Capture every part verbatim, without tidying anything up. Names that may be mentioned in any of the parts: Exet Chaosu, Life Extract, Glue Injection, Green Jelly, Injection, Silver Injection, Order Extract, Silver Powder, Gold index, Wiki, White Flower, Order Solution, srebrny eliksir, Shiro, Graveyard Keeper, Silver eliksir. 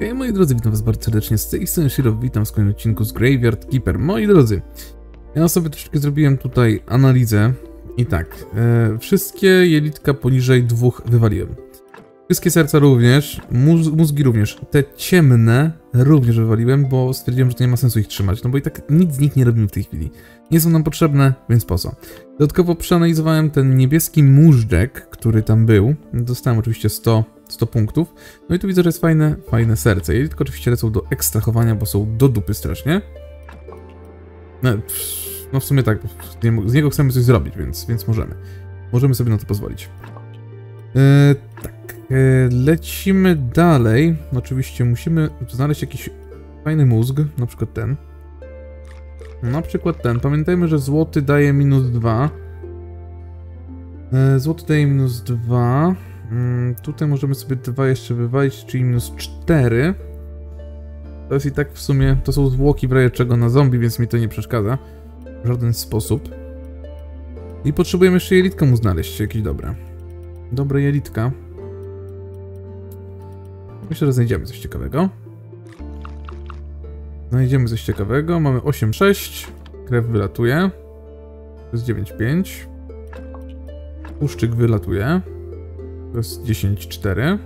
Hej moi drodzy, witam was bardzo serdecznie z tej strony Shiro, witam w kolejnym odcinku z Graveyard Keeper. Moi drodzy, ja sobie troszeczkę zrobiłem tutaj analizę i tak, e, wszystkie jelitka poniżej dwóch wywaliłem. Wszystkie serca również, móz mózgi również, te ciemne również wywaliłem, bo stwierdziłem, że to nie ma sensu ich trzymać, no bo i tak nic z nich nie robimy w tej chwili. Nie są nam potrzebne, więc po co? Dodatkowo przeanalizowałem ten niebieski móżdżek, który tam był, dostałem oczywiście sto punktów. No i tu widzę, że jest fajne, fajne serce. Jeli tylko oczywiście lecą do ekstrahowania, bo są do dupy strasznie. No, no w sumie tak, z niego chcemy coś zrobić, więc, więc możemy. Możemy sobie na to pozwolić. Eee, tak, eee, lecimy dalej. Oczywiście musimy znaleźć jakiś fajny mózg, na przykład ten. Na przykład ten. Pamiętajmy, że złoty daje minus dwa. Eee, złoty daje minus dwa. Mm, tutaj możemy sobie dwa jeszcze wywalić, czyli minus cztery. To jest i tak w sumie, to są zwłoki w razie czego na zombie, więc mi to nie przeszkadza w żaden sposób. I potrzebujemy jeszcze jelitka mu znaleźć, jakieś dobre. Dobre jelitka. Myślę, że znajdziemy coś ciekawego. Znajdziemy coś ciekawego, mamy osiem sześć. Krew wylatuje. To jest dziewięć pięć. Puszczyk wylatuje. To jest dziesięć cztery.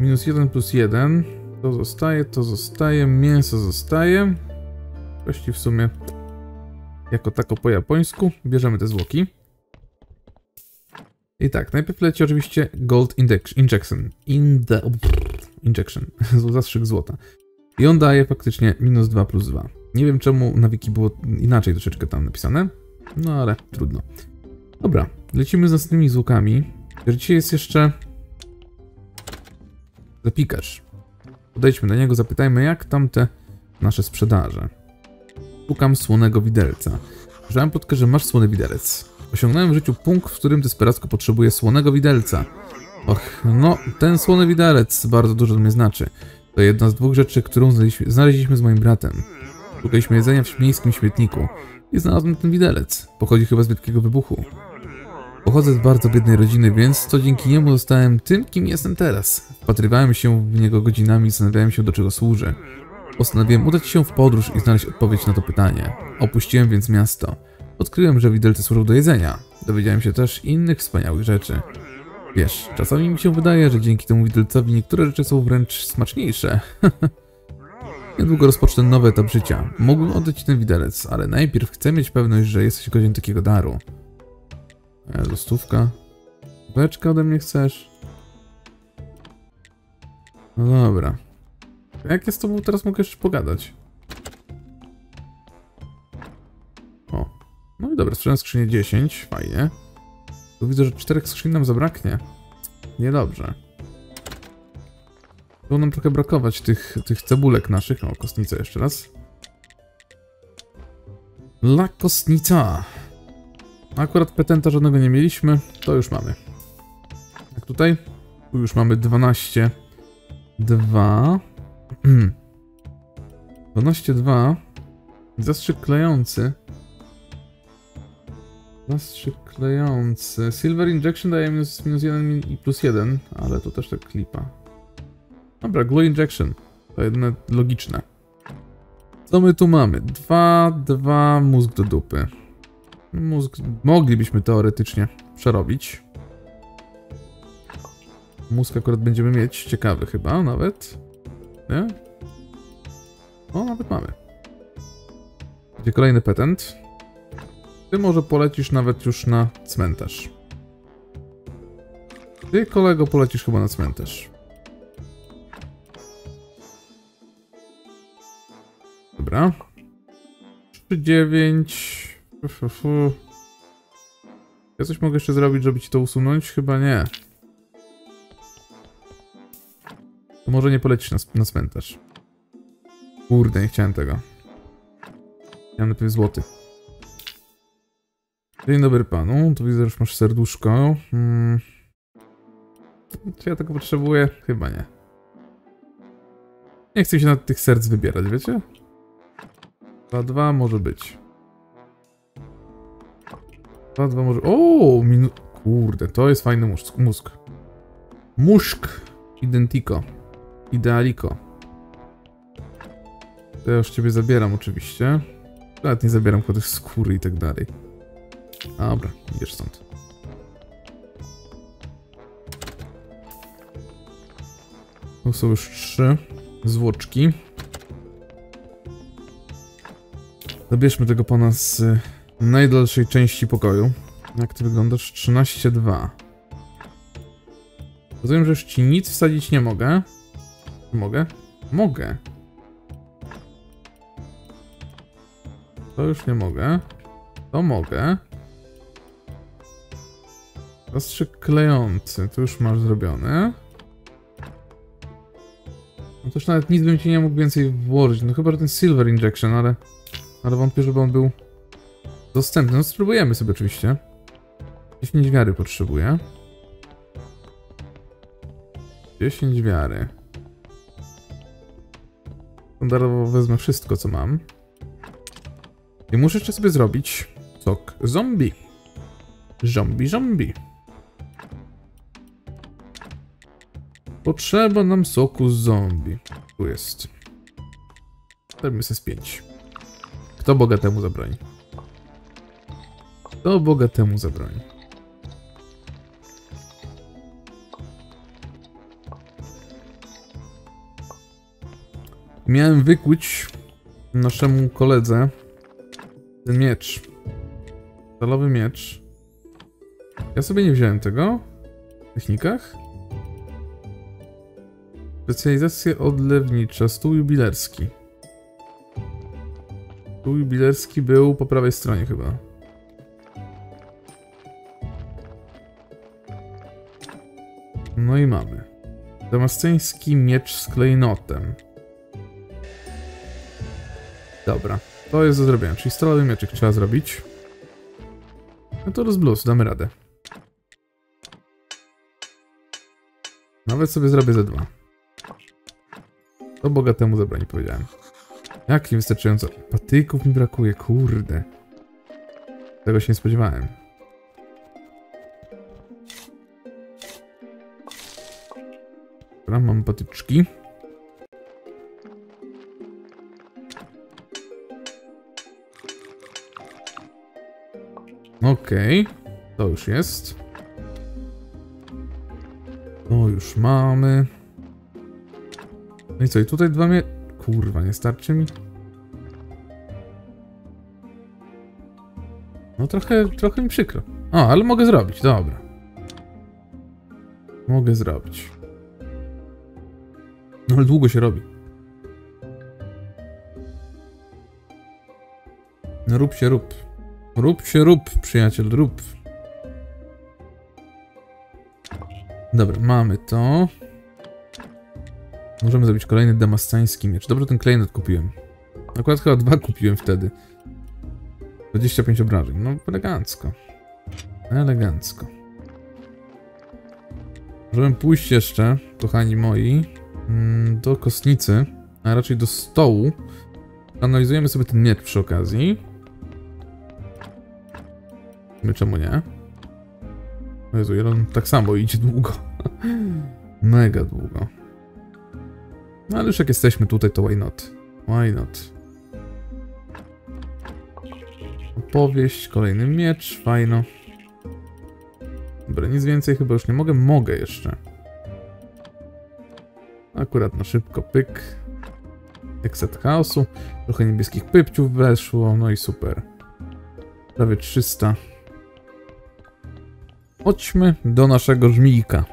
Minus jeden plus jeden. To zostaje, to zostaje. Mięso zostaje. Kości w sumie jako tako po japońsku. Bierzemy te zwłoki. I tak, najpierw leci oczywiście Gold index, Injection. In the, oh, injection. Zastrzyk złota. I on daje faktycznie minus dwa plus dwa. Nie wiem czemu na wiki było inaczej troszeczkę tam napisane. No ale trudno. Dobra, lecimy z następnymi zwłokami. Dzisiaj jest jeszcze zapikarz. Podejdźmy do niego, zapytajmy, jak tam te nasze sprzedaże. Szukam słonego widelca. Użyłem plotkę, że masz słony widelec. Osiągnąłem w życiu punkt, w którym desperacko potrzebuję słonego widelca. Och, no, ten słony widelec bardzo dużo dla mnie znaczy. To jedna z dwóch rzeczy, którą znaleźliśmy z moim bratem. Szukaliśmy jedzenia w miejskim śmietniku. I znalazłem ten widelec. Pochodzi chyba z wielkiego wybuchu. Pochodzę z bardzo biednej rodziny, więc to dzięki niemu zostałem tym, kim jestem teraz. Wpatrywałem się w niego godzinami i zastanawiałem się, do czego służy. Postanowiłem udać się w podróż i znaleźć odpowiedź na to pytanie. Opuściłem więc miasto. Odkryłem, że widelce służą do jedzenia. Dowiedziałem się też innych wspaniałych rzeczy. Wiesz, czasami mi się wydaje, że dzięki temu widelcowi niektóre rzeczy są wręcz smaczniejsze. Niedługo rozpocznę nowy etap życia. Mógłbym oddać ten widelec, ale najpierw chcę mieć pewność, że jesteś godzien takiego daru. Dostówka. Beczka ode mnie chcesz? No dobra. Jak ja z tobą teraz mogę jeszcze pogadać? O. No i dobra, sprzedam skrzynię dziesięć. Fajnie. Tu widzę, że czterech skrzyń nam zabraknie. Niedobrze. Było nam trochę brakować tych, tych cebulek naszych. O, kostnica jeszcze raz. La kostnica. Akurat petenta żadnego nie mieliśmy. To już mamy. Jak tutaj? Tu już mamy dwanaście dwa. dwanaście dwa. Zastrzyk klejący. Zastrzyk klejący. Silver Injection daje minus jeden i plus jeden. Ale to też tak klipa. Dobra, Glue Injection. To jedne logiczne. Co my tu mamy? dwa, dwa, mózg do dupy. Mózg moglibyśmy teoretycznie przerobić. Mózg akurat będziemy mieć. Ciekawy chyba nawet. Nie? O, nawet mamy. Będzie kolejny petent. Ty może polecisz nawet już na cmentarz. Ty, kolego, polecisz chyba na cmentarz. Dobra. trzy dziewięć. Uf, uf, uf. Ja coś mogę jeszcze zrobić, żeby ci to usunąć? Chyba nie. To może nie polecisz na, na cmentarz. Kurde, nie chciałem tego. Chciałem najpierw złoty. Dzień dobry panu. Tu widzę, że już masz serduszko. Hmm. Czy ja tego potrzebuję? Chyba nie. Nie chcę się nad tych serc wybierać, wiecie? dwa dwa może być. dwa dwa może... O, minu... Kurde, to jest fajny mózg. Mózg. Muszk. Identico. Idealico. To ja już ciebie zabieram oczywiście. Nawet nie zabieram kogoś skóry i tak dalej. Dobra, idziesz stąd. Tu są już trzy zwłoczki. Zabierzmy tego pana z najdalszej części pokoju. Jak ty wyglądasz? trzynaście dwa. Rozumiem, że już ci nic wsadzić nie mogę. Mogę? Mogę. To już nie mogę. To mogę. Zastrzyk klejący. To już masz zrobione. No to już nawet nic bym ci nie mógł więcej włożyć. No chyba ten Silver Injection, ale... Ale wątpię, żeby on był dostępny. No spróbujemy sobie oczywiście. dziesięć wiary potrzebuję. dziesięć wiary. Standardowo wezmę wszystko, co mam. I muszę jeszcze sobie zrobić sok zombie. Zombie, zombie. Potrzeba nam soku zombie. Tu jest. Zrobimy sobie z pięć. Kto bogatemu zabroni? Kto bogatemu zabroni? Miałem wykuć naszemu koledze ten miecz. Stalowy miecz. Ja sobie nie wziąłem tego w technikach. Specjalizacja odlewnicza, stół jubilerski. Stół jubilerski był po prawej stronie chyba. No i mamy. Damasceński miecz z klejnotem. Dobra, to jest do zrobienia, czyli stalowy mieczek trzeba zrobić. No to rozbluz, damy radę. Nawet sobie zrobię ze dwa. To bogatemu zabroni, powiedziałem. Jak niewystarczająco. Patyków mi brakuje, kurde. Tego się nie spodziewałem. Dobra, mam patyczki. Okej, okay, to już jest. To już mamy. No i co, i tutaj dwa mie... Kurwa, nie starczy mi? No trochę, trochę mi przykro. O, ale mogę zrobić, dobra. Mogę zrobić. No ale długo się robi. No rób się rób. Rób się rób, przyjaciel, rób. Dobra, mamy to. Możemy zrobić kolejny damascański miecz. Dobrze, ten klejnot kupiłem. Akurat chyba dwa kupiłem wtedy. dwadzieścia pięć obrażeń. No, elegancko. Elegancko. Możemy pójść jeszcze, kochani moi, do kostnicy, a raczej do stołu. Analizujemy sobie ten miecz przy okazji. My czemu nie? O Jezu, jeden tak samo idzie długo. Mega długo. No ale już jak jesteśmy tutaj, to why not? Why not? Opowieść, kolejny miecz, fajno. Dobra, nic więcej chyba już nie mogę. Mogę jeszcze. Akurat na szybko, pyk. Exet Chaosu. Trochę niebieskich pypciów weszło, no i super. Prawie trzysta. Chodźmy do naszego żmijka.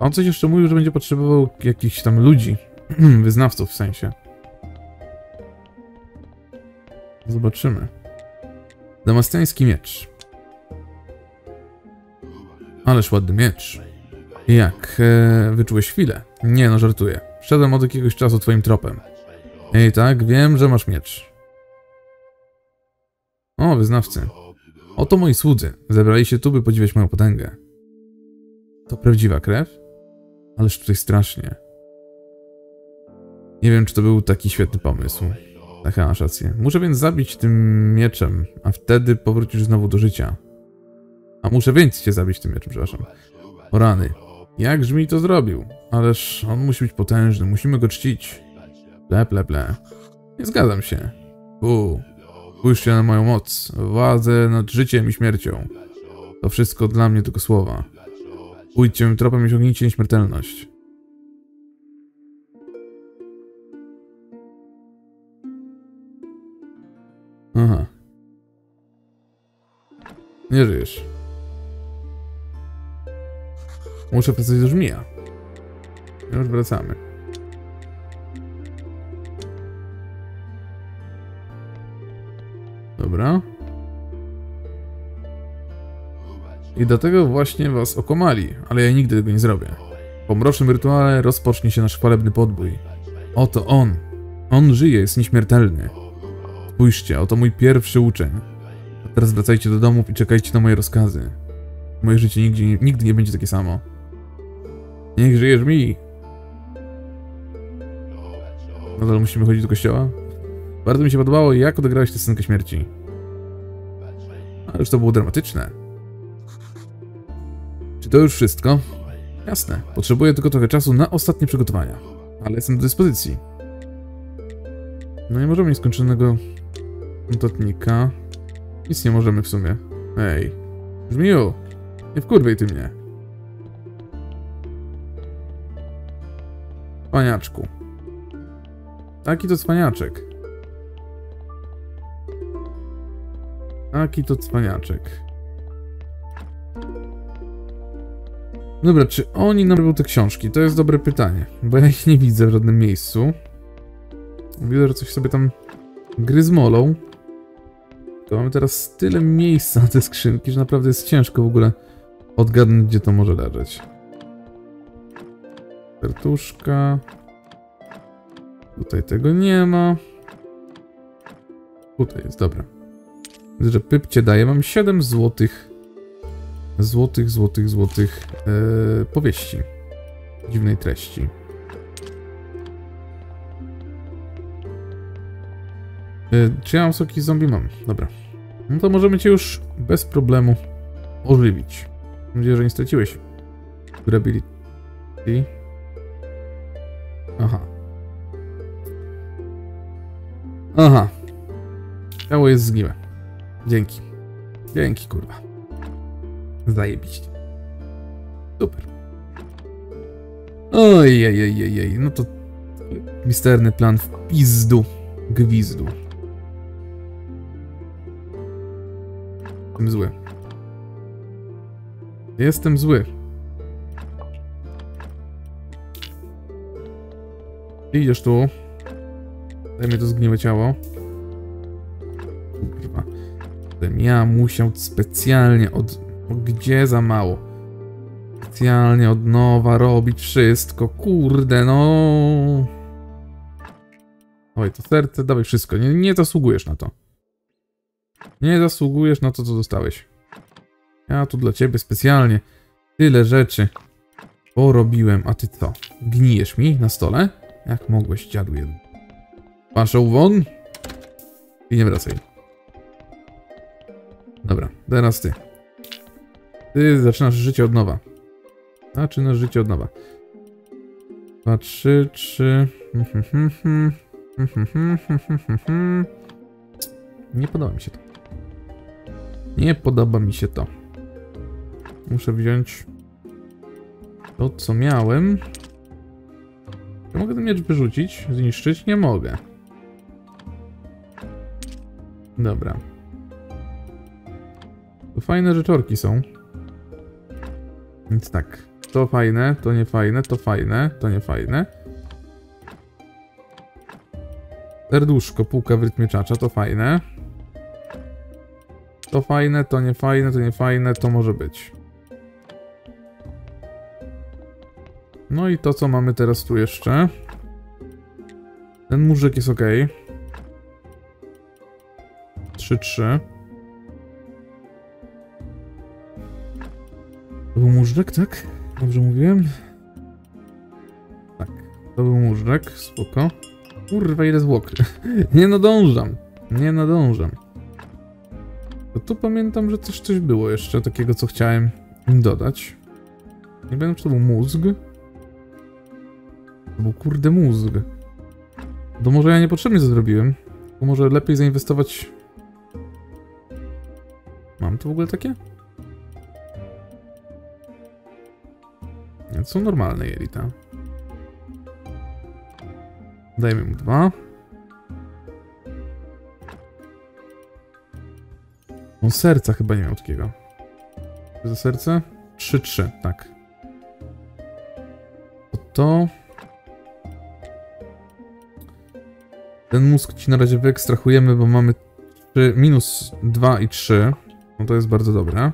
On coś jeszcze mówił, że będzie potrzebował jakichś tam ludzi. Wyznawców w sensie. Zobaczymy. Damasceński miecz. Ależ ładny miecz. Jak? Eee, wyczułeś chwilę? Nie no, żartuję. Szedłem od jakiegoś czasu twoim tropem. Ej, tak, wiem, że masz miecz. O, wyznawcy. Oto moi słudzy. Zebrali się tu, by podziwiać moją potęgę. To prawdziwa krew? Ależ tutaj strasznie. Nie wiem, czy to był taki świetny pomysł. Taka masz rację. Muszę więc zabić tym mieczem, a wtedy powrócisz znowu do życia. A muszę więc cię zabić tym mieczem, przepraszam. O rany. Jakż mi to zrobił? Ależ on musi być potężny, musimy go czcić. Ble, ble, ble. Nie zgadzam się. Uu, spójrzcie na moją moc, władzę nad życiem i śmiercią. To wszystko dla mnie tylko słowa. Pójdźcie moim tropem i osiągnijcie nieśmiertelność. Aha. Nie żyjesz. Muszę wracać do żmija. Już wracamy. Dobra. I dlatego właśnie was okłamali, ale ja nigdy tego nie zrobię. Po mrocznym rytuale rozpocznie się nasz chwalebny podbój. Oto on. On żyje, jest nieśmiertelny. Spójrzcie, oto mój pierwszy uczeń. A teraz wracajcie do domów i czekajcie na moje rozkazy. Moje życie nigdy, nigdy nie będzie takie samo. Niech żyjesz mi! Nadal musimy chodzić do kościoła? Bardzo mi się podobało, jak odegrałeś tę scenkę śmierci. Ależ to było dramatyczne. Czy to już wszystko? Jasne, potrzebuję tylko trochę czasu na ostatnie przygotowania. Ale jestem do dyspozycji. No i możemy nieskończonego notatnika. Nic nie możemy w sumie. Ej, żmiju, nie wkurwiej ty mnie. Cwaniaczku. Taki to cwaniaczek. Taki to cwaniaczek. Dobra, czy oni nam robią te książki? To jest dobre pytanie, bo ja ich nie widzę w żadnym miejscu. Widzę, że coś sobie tam gryzmolą. To mamy teraz tyle miejsca na te skrzynki, że naprawdę jest ciężko w ogóle odgadnąć, gdzie to może leżeć. Sertuszka. Tutaj tego nie ma. Tutaj jest, dobra. Widzę, że pypcie daje. Mam siedem złotych. Złotych, złotych, złotych yy, powieści. Dziwnej treści. Yy, czy ja mam soki z zombie? Mam. Dobra. No to możemy cię już bez problemu ożywić. Mam nadzieję, że nie straciłeś durability. Aha. Aha. Ciało jest zgniłe. Dzięki. Dzięki, kurwa. Zajebiście. Super. Ojejejejej. No to misterny plan w pizdu. Gwizdu. Jestem zły. Jestem zły. Idziesz tu. Daj mi to zgniłe ciało. Kurwa. Ja musiał specjalnie od... Gdzie za mało? Specjalnie od nowa robić wszystko. Kurde no. Oj, to serce, dawaj wszystko. Nie, nie zasługujesz na to. Nie zasługujesz na to, co dostałeś. Ja tu dla ciebie specjalnie tyle rzeczy porobiłem, a ty co? Gnijesz mi na stole? Jak mogłeś, dziadu jeden. Paszą won. I nie wracaj. Dobra, teraz ty. Ty zaczynasz życie od nowa. Zaczynasz życie od nowa. Dwa, trzy, trzy. Nie podoba mi się to. Nie podoba mi się to. Muszę wziąć to, co miałem. Ja mogę ten miecz wyrzucić, zniszczyć? Nie mogę. Dobra. Tu fajne rzeczorki są. Więc tak. To fajne, to nie fajne, to fajne, to nie fajne. Serduszko, półka w rytmie czacza, to fajne. To fajne, to nie fajne, to nie fajne, to może być. No i to, co mamy teraz tu jeszcze. Ten murzek jest ok. trzy trzy. To był murzek, tak? Dobrze mówiłem? Tak, to był murzek, spoko. Kurwa, ile zwłok. Nie nadążam. Nie nadążam. To tu pamiętam, że też coś było jeszcze takiego, co chciałem im dodać. Nie wiem, czy to był mózg. To był kurde mózg. To może ja niepotrzebnie to zrobiłem. To może lepiej zainwestować... Mam to w ogóle takie? Nie, to są normalne jelita. Dajmy mu dwa. On serca chyba nie miał takiego. Za serce? trzy trzy, tak. To to... Ten mózg ci na razie wyekstrahujemy, bo mamy minus dwa i trzy. No to jest bardzo dobre.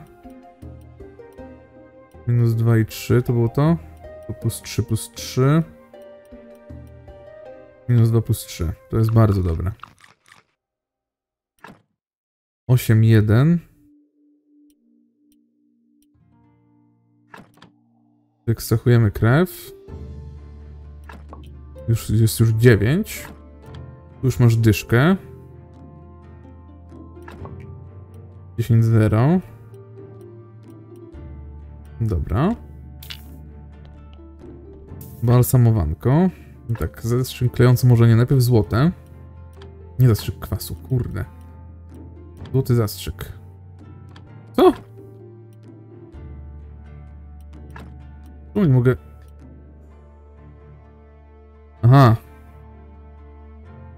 minus dwa i trzy to było to. To plus trzy plus trzy. minus dwa plus trzy. To jest bardzo dobre. osiem jeden. Ekstrahujemy krew. Już jest już dziewięć. Tu już masz dyszkę. dziesięć zero. Dobra. Balsamowanko. I tak, zastrzyk klejący może nie, najpierw złote. Nie zastrzyk kwasu, kurde. Złoty zastrzyk. Co? Tu nie mogę... Aha.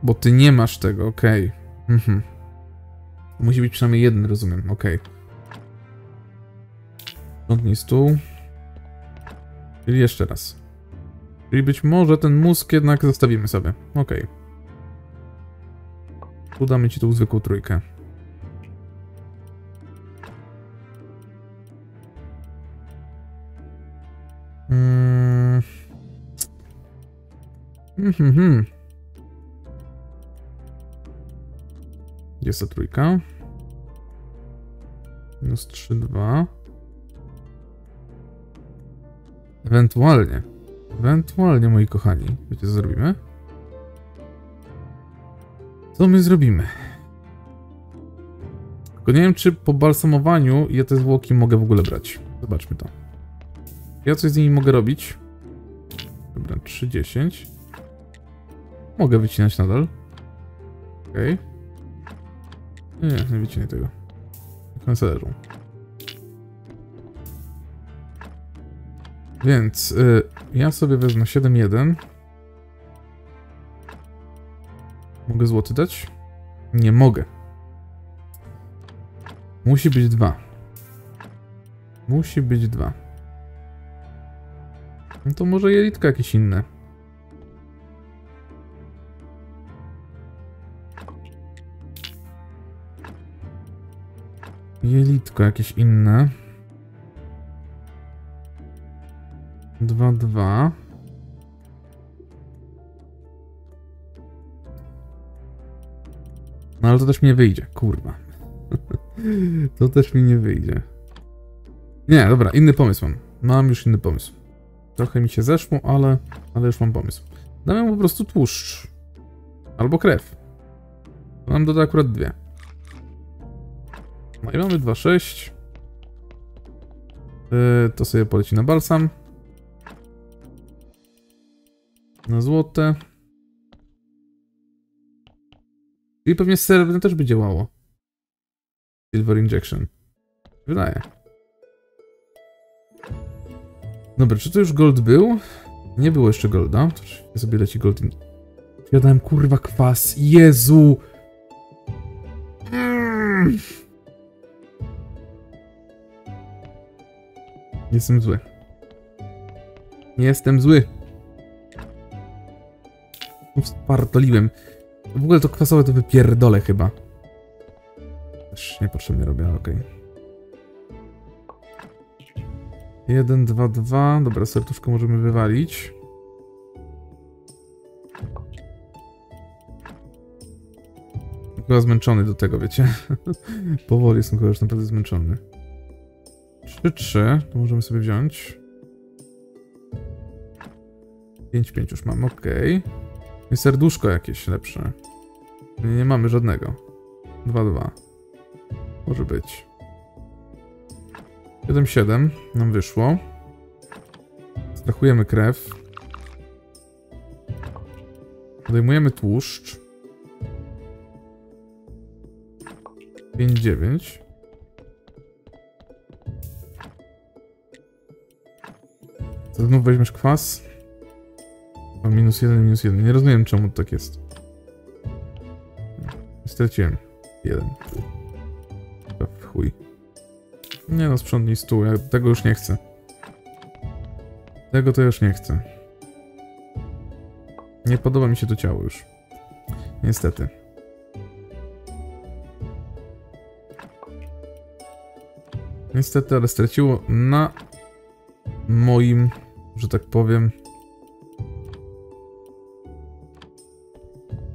Bo ty nie masz tego, okej. Okay. Mhm. Musi być przynajmniej jeden, rozumiem, okej. Okay. Rządnij stół. Czyli jeszcze raz. Czyli być może ten mózg jednak zostawimy sobie. Okej. Okay. Tu damy ci tą zwykłą trójkę. Mm. Mm-hmm. Jest ta trójka. minus trzy, dwa. Ewentualnie. Ewentualnie, moi kochani. Wiecie, co zrobimy? Co my zrobimy? Tylko nie wiem, czy po balsamowaniu ja te zwłoki mogę w ogóle brać. Zobaczmy to. Ja coś z nimi mogę robić. Dobra, trzy dziesięć. Mogę wycinać nadal. Okej. Okay. Nie, nie wycinaj tego. Kancelerzą. Więc y, ja sobie wezmę siedem jeden. Mogę złoty dać? Nie mogę. Musi być dwa. Musi być dwa. No to może jelitka jakieś inne. Jelitko jakieś inne. dwa dwa. No ale to też mi nie wyjdzie, kurwa. To też mi nie wyjdzie. Nie, dobra, inny pomysł mam. Mam już inny pomysł. Trochę mi się zeszło, ale, ale już mam pomysł. Dam po prostu tłuszcz. Albo krew. To nam doda akurat dwie. No i mamy dwa sześć. Yy, to sobie poleci na balsam. Na złote. I pewnie srebrne też by działało. Silver Injection. Wydaje. Dobra, czy to już gold był? Nie było jeszcze golda. To sobie leci gold. In... Ja dałem kurwa kwas. Jezu! Mm. Jestem zły. Jestem zły. Spartoliłem. W ogóle to kwasowe to wypierdolę chyba. Też niepotrzebnie robię, ale okej. jeden, dwa, dwa. Dobra, serduszko możemy wywalić. Chyba zmęczony do tego, wiecie. Powoli jestem chyba już naprawdę zmęczony. trzy trzy, to możemy sobie wziąć. pięć pięć już mam, ok. I serduszko jakieś lepsze. Nie, nie mamy żadnego. dwa dwa. Może być. siedem siedem nam wyszło. ekstrahujemy krew. Odejmujemy tłuszcz. pięć dziewięć. Znów weźmiesz kwas. O, minus jeden, minus jeden. Nie rozumiem, czemu tak jest. Straciłem jeden. W chuj. Nie no, sprzątnij stół. Ja tego już nie chcę. Tego to już nie chcę. Nie podoba mi się to ciało już. Niestety. Niestety, ale straciło na moim, że tak powiem,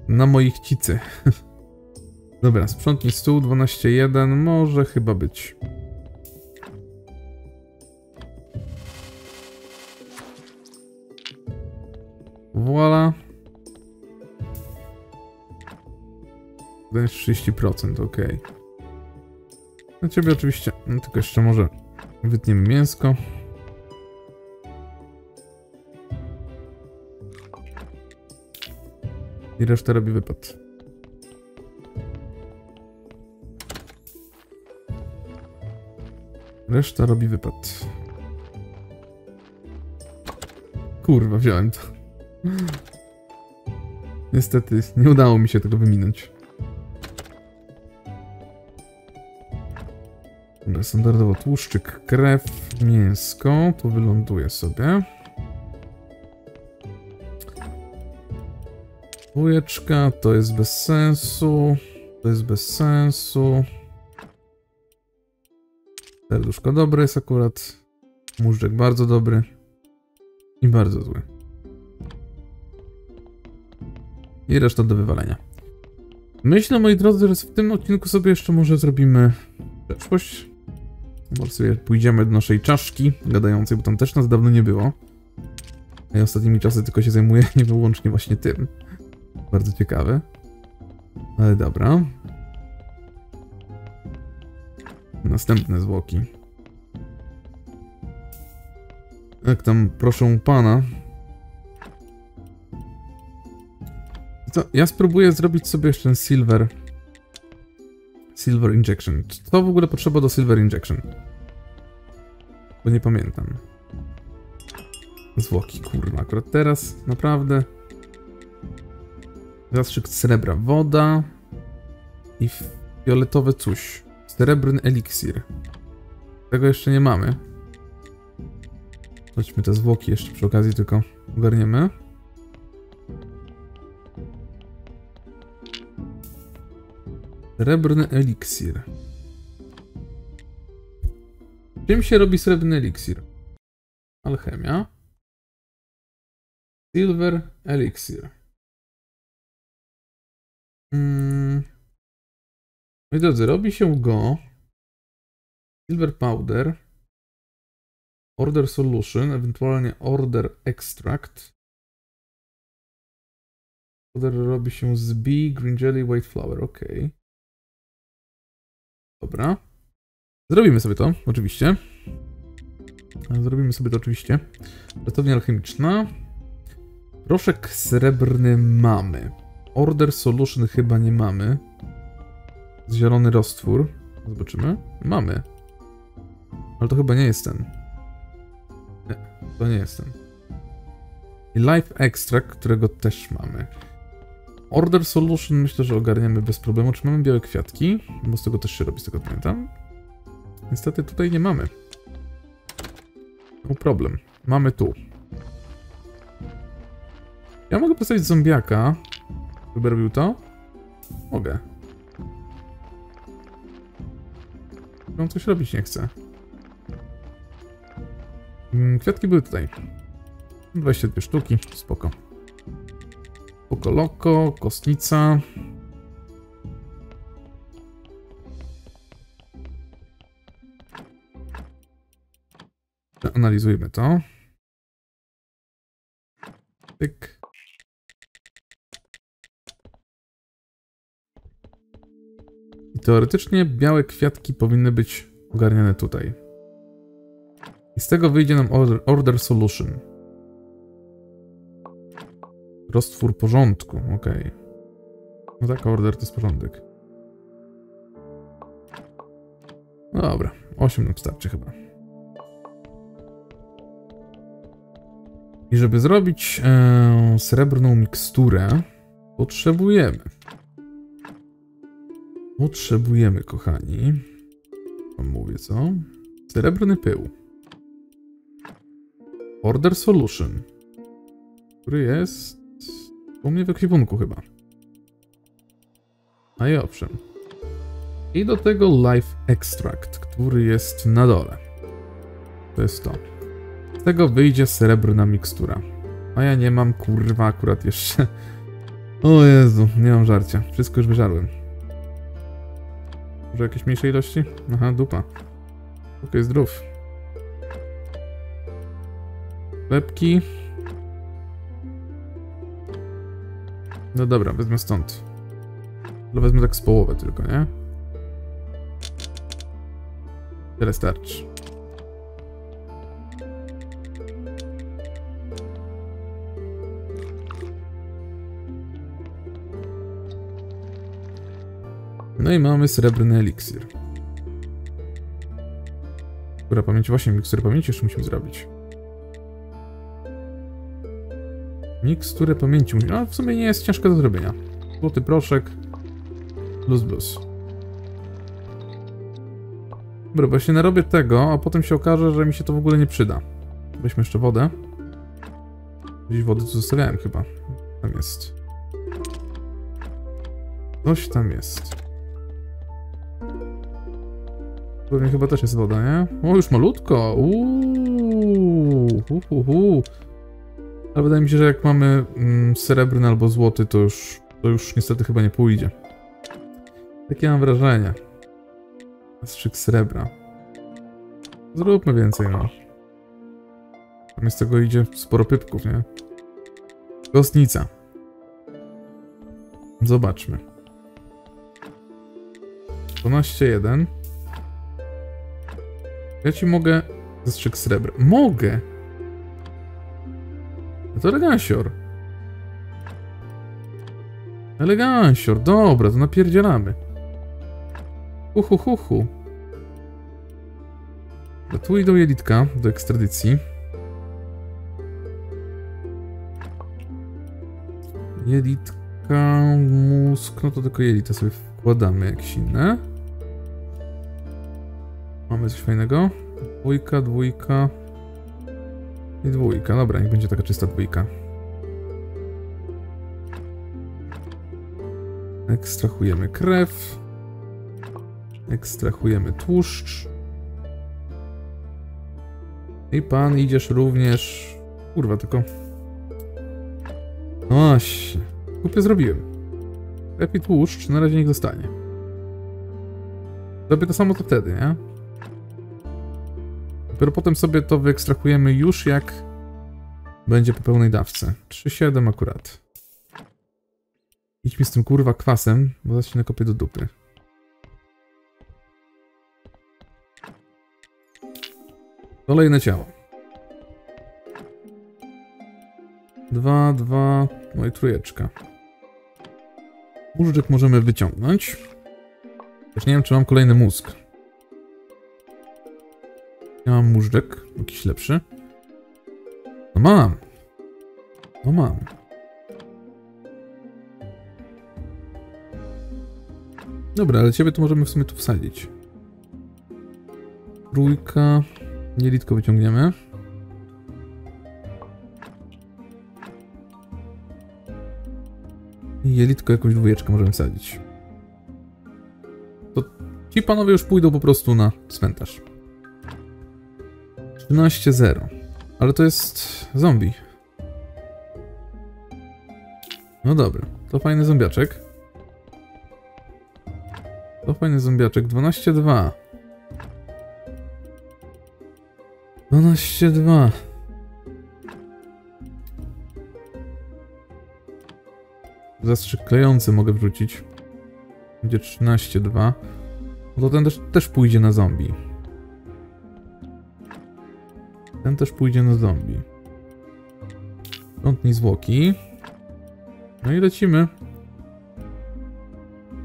na mojej chcicy. Dobra, sprzątnij stół, dwanaście jeden, może chyba być. Voilà. Dajesz trzydzieści procent, ok. Na ciebie oczywiście, no, tylko jeszcze może wytniemy mięsko. I reszta robi wypad. Reszta robi wypad. Kurwa, wziąłem to. Niestety, nie udało mi się tego wyminąć. Dobra, standardowo tłuszczyk, krew, mięsko. Tu wyląduje sobie. Dwójeczka, to jest bez sensu. To jest bez sensu. Serduszko dobre jest akurat. Móżdżek bardzo dobry. I bardzo zły. I reszta do wywalenia. Myślę, moi drodzy, że w tym odcinku sobie jeszcze może zrobimy przeszłość. Może sobie pójdziemy do naszej czaszki gadającej, bo tam też nas dawno nie było. Ja ostatnimi czasy tylko się zajmuję niewyłącznie właśnie tym. Bardzo ciekawe. Ale dobra. Następne zwłoki. Jak tam, proszę pana. Co? Ja spróbuję zrobić sobie jeszcze ten Silver. Silver Injection. Co w ogóle potrzeba do Silver Injection? Bo nie pamiętam. Zwłoki, kurwa. Akurat teraz, naprawdę. Zastrzyk srebra, woda i fioletowe coś. Srebrny eliksir. Tego jeszcze nie mamy. Chodźmy te zwłoki jeszcze przy okazji tylko ogarniemy. Srebrny eliksir. Czym się robi srebrny eliksir? Alchemia. Silver eliksir. Hmm. Moi drodzy, robi się go Silver Powder, Order Solution, ewentualnie Order Extract. Powder robi się z bee, Green Jelly, White Flower, ok. Dobra. Zrobimy sobie to, oczywiście. Zrobimy sobie to, oczywiście. Ratownia alchemiczna. Proszek srebrny mamy. Order Solution chyba nie mamy. Zielony roztwór. Zobaczymy. Mamy. Ale to chyba nie jest ten. Nie, to nie jest ten. I Life Extract, którego też mamy. Order Solution myślę, że ogarniemy bez problemu. Czy mamy białe kwiatki? Bo z tego też się robi, z tego pamiętam. Niestety tutaj nie mamy. No problem. Mamy tu. Ja mogę postawić zombiaka. Gdyby robił to? Mogę. On coś robić nie chce. Kwiatki były tutaj. dwadzieścia dwie sztuki, spoko. Spoko loko, kostnica. Analizujmy to. Tyk. Teoretycznie białe kwiatki powinny być ogarniane tutaj. I z tego wyjdzie nam Order, order Solution. Roztwór porządku, okej. Okay. No tak, order to jest porządek. No dobra, osiem nam starczy chyba. I żeby zrobić e, srebrną miksturę, potrzebujemy. Potrzebujemy, kochani. Wam mówię co? Srebrny pył. Order Solution. Który jest u mnie w ekwipunku chyba. A i owszem. I do tego Life Extract, który jest na dole. To jest to. Z tego wyjdzie srebrna mikstura. A ja nie mam, kurwa, akurat jeszcze. O Jezu, nie mam żarcia. Wszystko już wyżarłem. Może jakieś mniejsze ilości? Aha, dupa. Okej, zdrów. Lepki. No dobra, wezmę stąd. Ale wezmę tak z połowę tylko, nie? Tyle starczy. No i mamy srebrny eliksir. Która pamięć? Właśnie, miksturę pamięci jeszcze musimy zrobić. Miksturę pamięci musimy... No, w sumie nie jest ciężko do zrobienia. Złoty proszek. Plus, plus. Dobra, bo ja się narobię tego, a potem się okaże, że mi się to w ogóle nie przyda. Weźmy jeszcze wodę. Gdzieś wody tu zostawiałem chyba. Tam jest. Coś tam jest. Pewnie chyba też jest woda, nie? O, już malutko! Uuuu! Uhuhu. Ale wydaje mi się, że jak mamy mm, srebrny albo złoty, to już, to już niestety chyba nie pójdzie. Takie mam wrażenie. Zastrzyk srebra. Zróbmy więcej, no. Tam z tego idzie sporo pypków, nie? Kostnica. Zobaczmy. dwanaście jeden. Ja ci mogę zastrzyk srebra. Mogę! No to elegansior. Elegansior, dobra, to napierdzielamy. Uhuhuhu. No tu idą jelitka do ekstradycji. Jelitka, mózg, no to tylko jelita sobie wkładamy jakieś inne. Mamy coś fajnego. Dwójka, dwójka i dwójka. Dobra, niech będzie taka czysta dwójka. Ekstrahujemy krew. Ekstrahujemy tłuszcz. I pan idziesz również... Kurwa, tylko... No właśnie. Kupię zrobiłem. Krew i tłuszcz na razie niech zostanie. Zrobię to samo co wtedy, nie? Dopiero potem sobie to wyekstrahujemy już jak... Będzie po pełnej dawce. trzy siedem akurat. Idź mi z tym kurwa kwasem, bo zaś się nakopię do dupy. Kolejne ciało. Dwa, dwa, no i trójeczka. Móżdżek możemy wyciągnąć. Też nie wiem, czy mam kolejny mózg. Ja mam móżdżek, jakiś lepszy. No mam. No mam. Dobra, ale ciebie to możemy w sumie tu wsadzić. Trójka. Nielitko wyciągniemy. I jelitko jakąś dwójeczkę możemy wsadzić. To ci panowie już pójdą po prostu na cmentarz. trzynaście zero. Ale to jest zombie. No dobra, to fajny zombiaczek. To fajny zombiaczek. dwanaście dwa. dwanaście dwa. Zastrzyk klejący mogę wrzucić. Będzie trzynaście dwa. No to ten też, też pójdzie na zombie. Ten też pójdzie na zombie. Prątnij zwłoki. No i lecimy.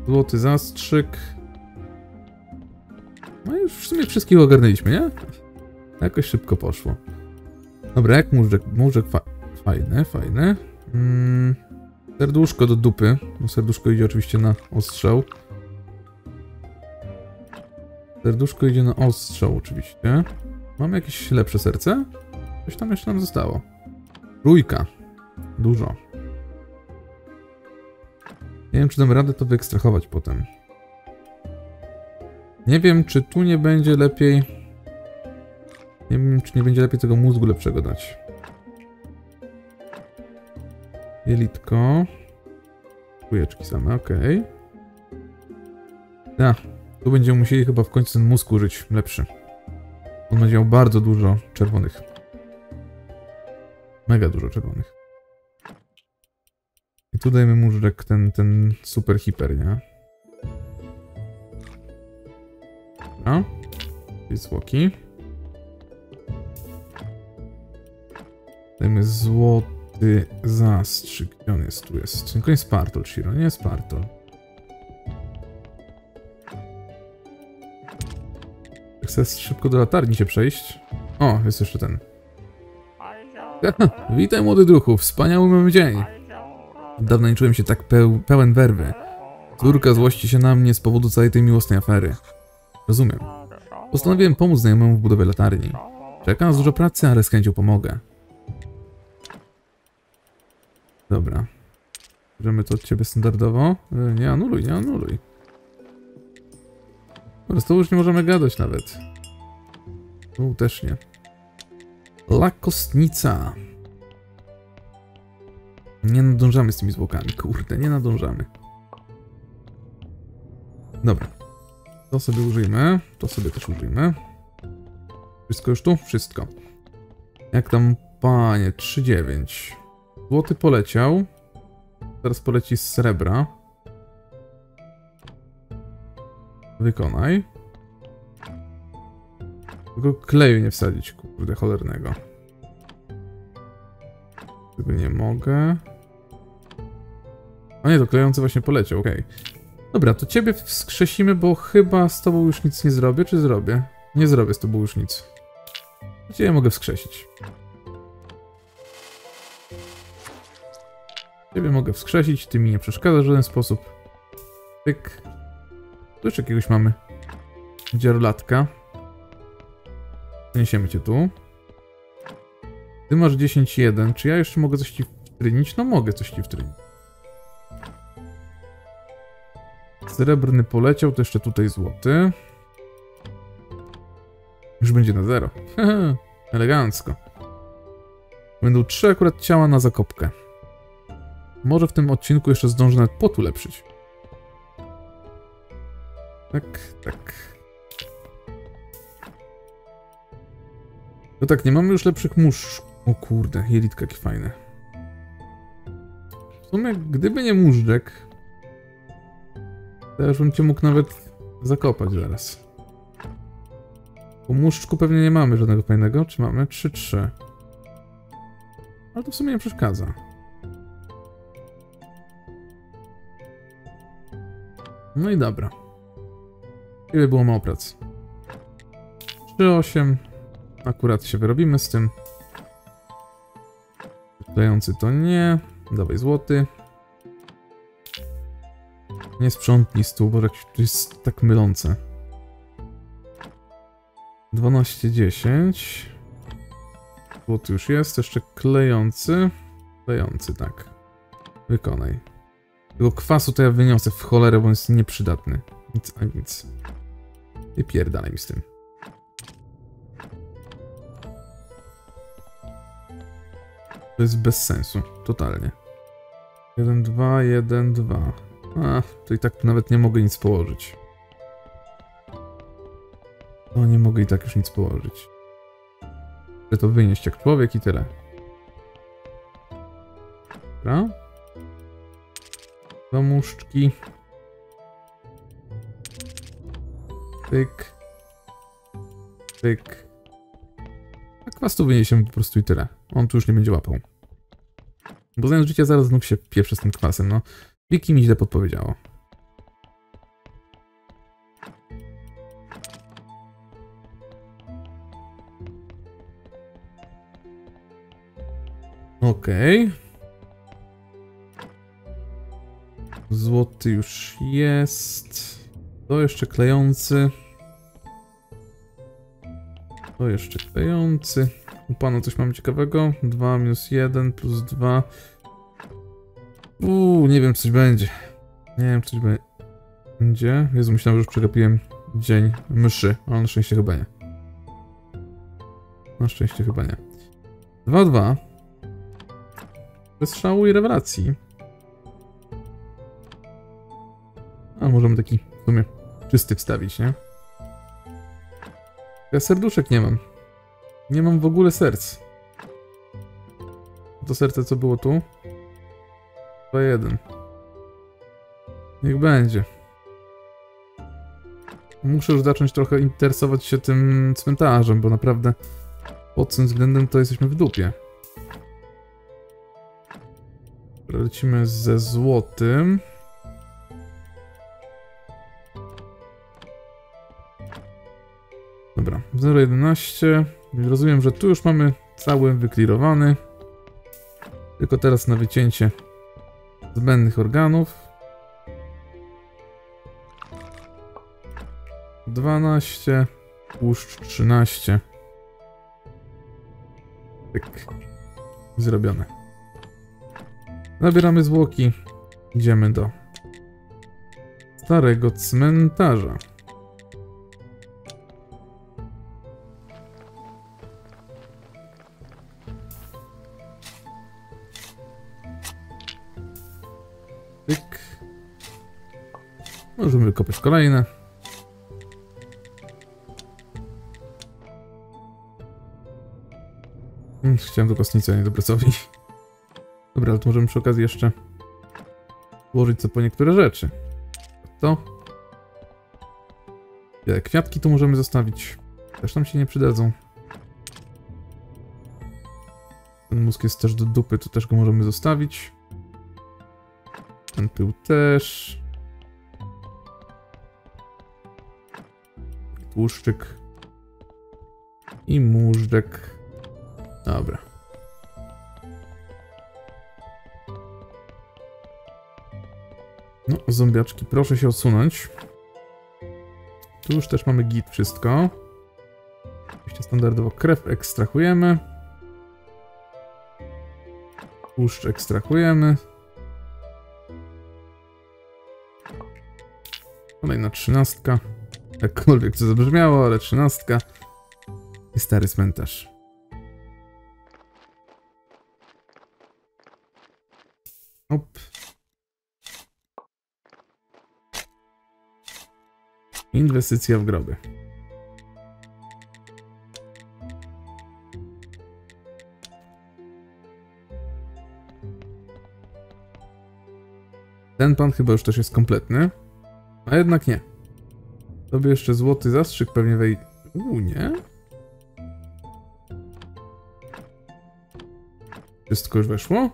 Złoty zastrzyk. No i już w sumie wszystkich ogarnęliśmy, nie? Jakoś szybko poszło. Dobra, jak murzek, murzek fa fajne, fajne. Mm, serduszko do dupy. No serduszko idzie oczywiście na ostrzał. Serduszko idzie na ostrzał oczywiście. Mamy jakieś lepsze serce? Coś tam jeszcze nam zostało. Trójka. Dużo. Nie wiem, czy dam radę to wyekstrahować potem. Nie wiem, czy tu nie będzie lepiej... Nie wiem, czy nie będzie lepiej tego mózgu lepszego dać. Jelitko. Kujeczki same, okej. Okay. Tu będziemy musieli chyba w końcu ten mózg użyć lepszy. On będzie miał bardzo dużo czerwonych. Mega dużo czerwonych. I tu dajemy murzek ten, ten super hiper, nie? Dobra. I zwłoki. Dajmy złoty zastrzyk. Gdzie on jest? Tu jest. Tylko nie Spartol, Shiro. Nie Spartol. Chcę szybko do latarni się przejść. O, jest jeszcze ten. Witaj, młody duchu. Wspaniały mamy dzień. Od dawna nie czułem się tak peł, pełen werwy. Córka złości się na mnie z powodu całej tej miłosnej afery. Rozumiem. Postanowiłem pomóc znajomemu w budowie latarni. Czeka nas dużo pracy, ale z chęcią pomogę. Dobra. Bierzemy to od ciebie standardowo. Nie anuluj, nie anuluj. No, z tobą już nie możemy gadać nawet. No też nie. Lakostnica. Nie nadążamy z tymi zwłokami, kurde, nie nadążamy. Dobra. To sobie użyjmy, to sobie też użyjmy. Wszystko już tu? Wszystko. Jak tam, panie, trzy dziewięć. Złoty poleciał. Teraz poleci z srebra. Wykonaj. Tylko kleju nie wsadzić, kurde, cholernego. Tego nie mogę. A nie, to klejący właśnie poleciał, okej. Okay. Dobra, to ciebie wskrzesimy, bo chyba z tobą już nic nie zrobię, czy zrobię? Nie zrobię z tobą już nic. Ciebie mogę wskrzesić. Ciebie mogę wskrzesić, ty mi nie przeszkadzasz w żaden sposób. Pyk. Tu jeszcze jakiegoś mamy. Dzierolatka. Niesiemy cię tu. Ty masz dziesięć jeden. Czy ja jeszcze mogę coś ci wtrynić? No mogę coś ci wtrynić. Srebrny poleciał, to jeszcze tutaj złoty. Już będzie na zero. Elegancko. Będą trzy akurat ciała na zakopkę. Może w tym odcinku jeszcze zdążę nawet pot ulepszyć. Tak, tak. No tak, nie mamy już lepszych mórz. O kurde, jelitka jakie fajne. W sumie, gdyby nie móżdżek, to już bym cię mógł nawet zakopać zaraz. Po muszczku pewnie nie mamy żadnego fajnego. Czy mamy? trzy trzy. Ale to w sumie nie przeszkadza. No i dobra. Ile było mało prac? trzy osiem. Akurat się wyrobimy z tym. Klejący to nie. Dawaj złoty. Nie sprzątnij stół, bo to jest tak mylące. dwanaście dziesięć. Złoty już jest. Jeszcze klejący. Klejący, tak. Wykonaj. Tego kwasu to ja wyniosę w cholerę, bo on jest nieprzydatny. Nic a nic. I pierdalaj mi z tym. To jest bez sensu, totalnie. jeden, dwa, jeden, dwa. A, to i tak nawet nie mogę nic położyć. No nie mogę i tak już nic położyć. Chcę to wynieść jak człowiek i tyle. Dobra. Dwa muszczki. Tyk. Tyk. A kwas tu wyniesie po prostu i tyle. On tu już nie będzie łapał. Bo zamiast życia zaraz znów się pieprzę z tym kwasem, no. Wiki mi źle podpowiedziało. Okej. Okay. Złoty już jest. To jeszcze klejący. To jeszcze klejący. U pana coś mamy ciekawego? dwa minus jeden plus dwa. Uuu, nie wiem, coś będzie. Nie wiem, coś będzie. Jezu, myślałem, że już przegapiłem dzień myszy, ale na szczęście chyba nie. Na szczęście chyba nie. dwa dwa. Bez szału i rewelacji. A możemy taki w sumie czysty wstawić, nie? Ja serduszek nie mam. Nie mam w ogóle serc. To serce co było tu? dwa jeden. Niech będzie. Muszę już zacząć trochę interesować się tym cmentarzem, bo naprawdę pod tym względem to jesteśmy w dupie. Lecimy ze złotym. Dobra, zero jedenaście. Rozumiem, że tu już mamy cały wyklirowany. Tylko teraz na wycięcie zbędnych organów. dwanaście. Tłuszcz trzynaście. Tyk. Zrobione. Zabieramy zwłoki. Idziemy do starego cmentarza. Tyk. Możemy wykopać kolejne. Chciałem do kostnicy, a nie do pracowni. Dobra, to możemy przy okazji jeszcze włożyć co po niektóre rzeczy. To. Białe kwiatki tu możemy zostawić. Też nam się nie przydadzą. Ten mózg jest też do dupy, to też go możemy zostawić. Ten pył też. Tłuszczyk. I móżdżek. Dobra. No, zombiaczki, proszę się odsunąć. Tu już też mamy git, wszystko. Oczywiście standardowo krew ekstrahujemy. Tłuszcz ekstrahujemy. Kolejna trzynastka. Jakkolwiek to zabrzmiało, ale trzynastka. I stary cmentarz. Op. Inwestycja w groby. Ten pan chyba już też jest kompletny. A jednak nie. Tobie jeszcze złoty zastrzyk pewnie wejdzie. Uuu, nie? Wszystko już weszło?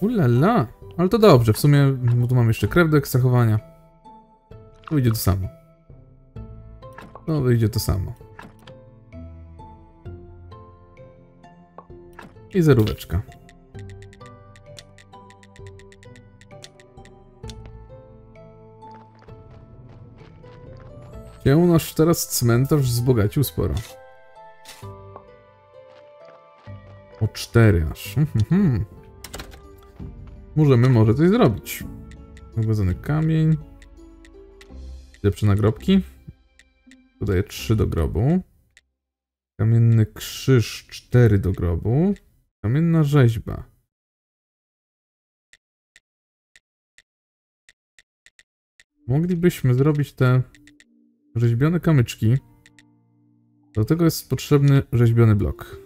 Ulala. Ale to dobrze, w sumie, bo tu mam jeszcze krew do ekstrahowania. To wyjdzie to samo. To wyjdzie to samo. I zeróweczka. Ja u nas teraz cmentarz wzbogacił sporo. O cztery aż. Możemy może coś zrobić. Ugodzony kamień. Lepsze nagrobki. Dodaję trzy do grobu. Kamienny krzyż cztery do grobu. Kamienna rzeźba. Moglibyśmy zrobić te rzeźbione kamyczki. Do tego jest potrzebny rzeźbiony blok.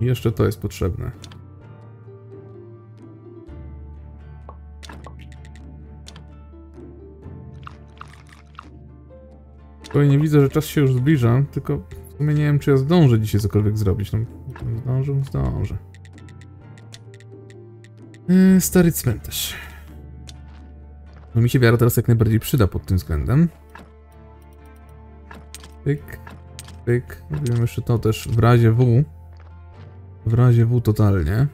I jeszcze to jest potrzebne. Spokojnie, widzę, że czas się już zbliża, tylko w sumie nie wiem, czy ja zdążę dzisiaj cokolwiek zrobić. No, zdążę, zdążę. Yy, stary cmentarz. No mi się wiara teraz jak najbardziej przyda pod tym względem. Pyk, pyk. Robimy jeszcze to też w razie W. W razie W totalnie.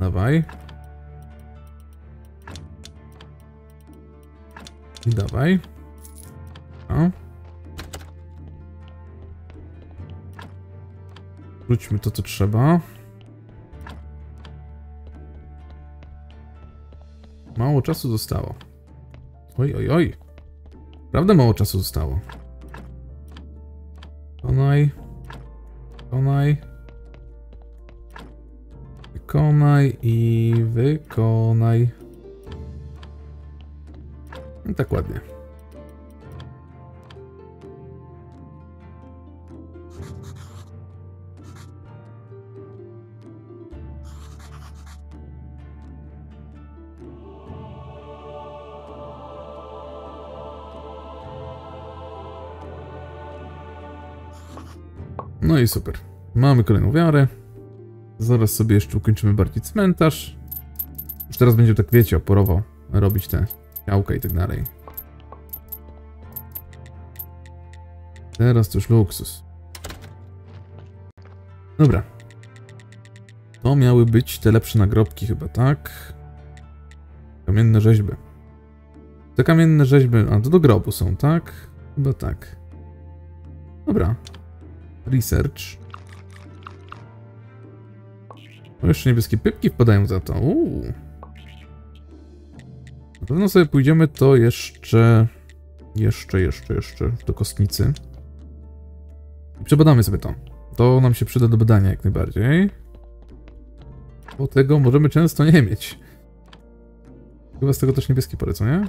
Dawaj. I dawaj. No. Wróćmy to, co trzeba. Mało czasu zostało. Oj, oj, oj. Prawda, mało czasu zostało. Konaj. Konaj. Wykonaj i wykonaj. No tak ładnie. No i super. Mamy kolejną wiarę. Zaraz sobie jeszcze ukończymy bardziej cmentarz. Już teraz będzie tak, wiecie, oporowo robić te ciałka i tak dalej. Teraz to już luksus. Dobra. To miały być te lepsze nagrobki chyba, tak? Kamienne rzeźby. Te kamienne rzeźby, a to do grobu są, tak? Chyba tak. Dobra. Research. No jeszcze niebieskie pypki wpadają za to. Uuu. Na pewno sobie pójdziemy to jeszcze... Jeszcze, jeszcze, jeszcze do kostnicy. I przebadamy sobie to. To nam się przyda do badania jak najbardziej. Bo tego możemy często nie mieć. Chyba z tego też niebieskie polecą, nie?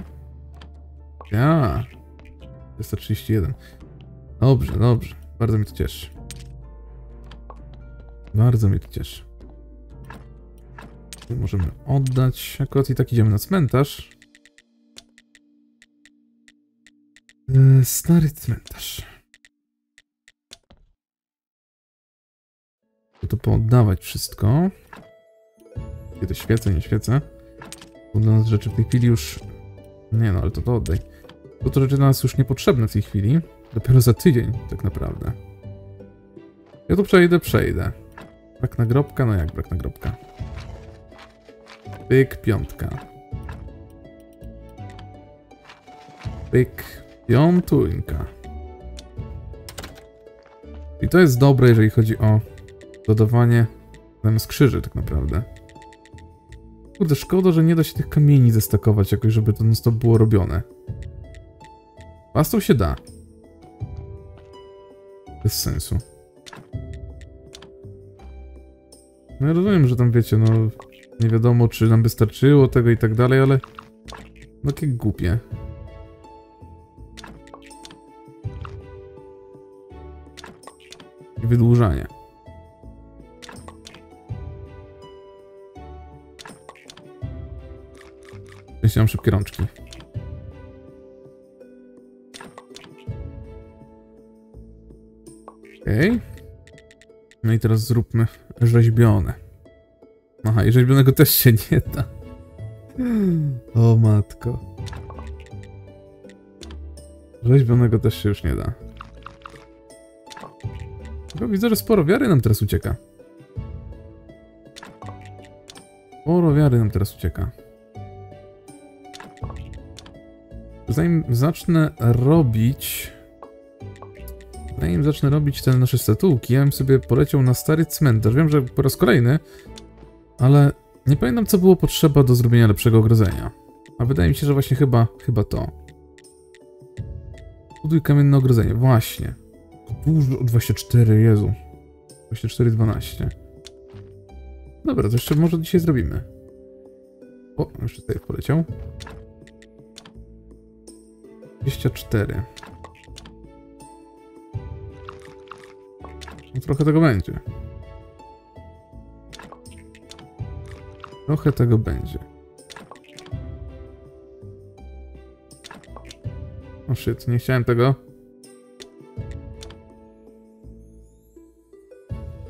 Ja. trzysta trzydzieści jeden. Dobrze, dobrze. Bardzo mnie to cieszy. Bardzo mnie to cieszy. Tu możemy oddać. Akurat i tak idziemy na cmentarz. Eee, stary cmentarz. Chcę to pooddawać wszystko. Kiedy świecę, nie świecę. Bo dla nas rzeczy w tej chwili już... Nie no, ale to to oddaj. Bo to rzeczy dla nas już niepotrzebne w tej chwili. Dopiero za tydzień, tak naprawdę. Ja tu przejdę, przejdę. Brak nagrobka? No jak brak nagrobka? Pyk, piątka. Pyk, piątuńka. I to jest dobre, jeżeli chodzi o dodawanie zamiast krzyży, tak naprawdę. Kurde, szkoda, że nie da się tych kamieni zestakować jakoś, żeby to non-stop było robione. Pastą się da. Bez sensu. No ja rozumiem, że tam wiecie, no... Nie wiadomo, czy nam wystarczyło tego i tak dalej, ale... No takie głupie. I wydłużanie. Myślałem szybkie rączki. Okay. No i teraz zróbmy rzeźbione. Aha, i rzeźbionego też się nie da. O matko. Rzeźbionego też się już nie da. Bo widzę, że sporo wiary nam teraz ucieka. Sporo wiary nam teraz ucieka. Zanim zacznę robić... Zanim zacznę robić te nasze statułki, ja bym sobie poleciał na stary cmentarz. Wiem, że po raz kolejny, ale nie pamiętam, co było potrzeba do zrobienia lepszego ogrodzenia. A wydaje mi się, że właśnie chyba, chyba to. Buduj kamienne ogrodzenie, właśnie. Dużo, dwadzieścia cztery, Jezu. dwadzieścia cztery, dwanaście. Dobra, to jeszcze może dzisiaj zrobimy. O, jeszcze tutaj poleciał. dwadzieścia cztery. No trochę tego będzie. Trochę tego będzie. O shit, nie chciałem tego.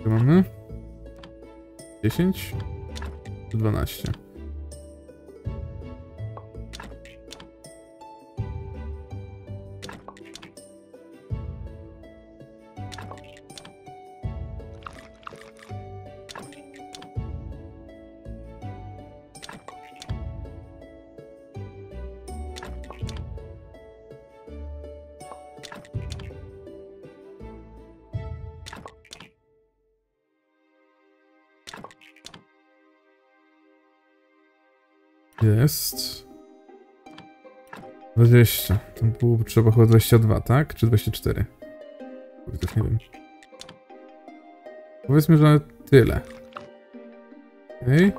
Co mamy? dziesięć, dwanaście. Jest dwadzieścia. To byłoby trzeba chyba dwadzieścia dwa, tak? Czy dwadzieścia cztery? Też nie wiem. Powiedzmy, że tyle. Okay.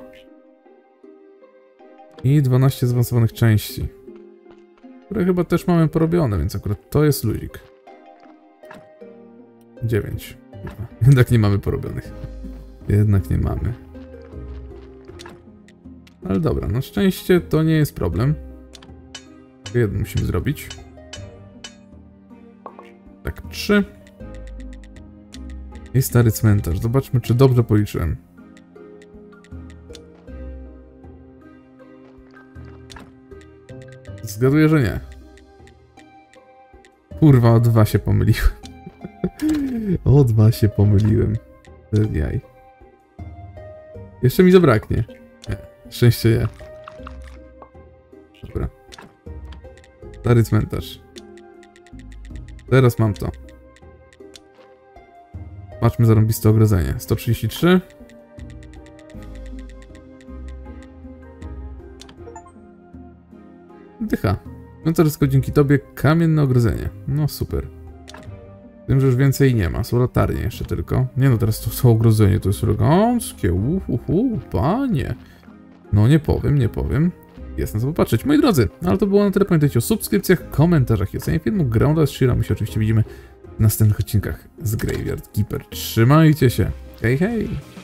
I dwanaście zaawansowanych części. Które chyba też mamy porobione, więc akurat to jest luzik. dziewięć. Jednak nie mamy porobionych. Jednak nie mamy. Ale dobra, na szczęście to nie jest problem. Jedno musimy zrobić. Tak, trzy. I stary cmentarz. Zobaczmy, czy dobrze policzyłem. Zgaduję, że nie. Kurwa, o dwa się pomyliłem. O dwa się pomyliłem. Jaj. Jeszcze mi zabraknie. Szczęście je. Dobra. Stary cmentarz. Teraz mam to. Patrzmy zarąbiste ogrodzenie. sto trzydzieści trzy. Dycha. No to wszystko dzięki tobie. Kamienne ogrodzenie. No super. Tym, że już więcej nie ma. Są latarnie jeszcze tylko. Nie no, teraz to są ogrodzenie. To jest eleganckie. Uhuhu, panie. No nie powiem, nie powiem. Jest na co popatrzeć. Moi drodzy, ale to było na tyle. Pamiętajcie o subskrypcjach, komentarzach i ocenie filmu. Grałem dla Shiro. My się oczywiście widzimy w następnych odcinkach z Graveyard Keeper. Trzymajcie się. Hej, hej!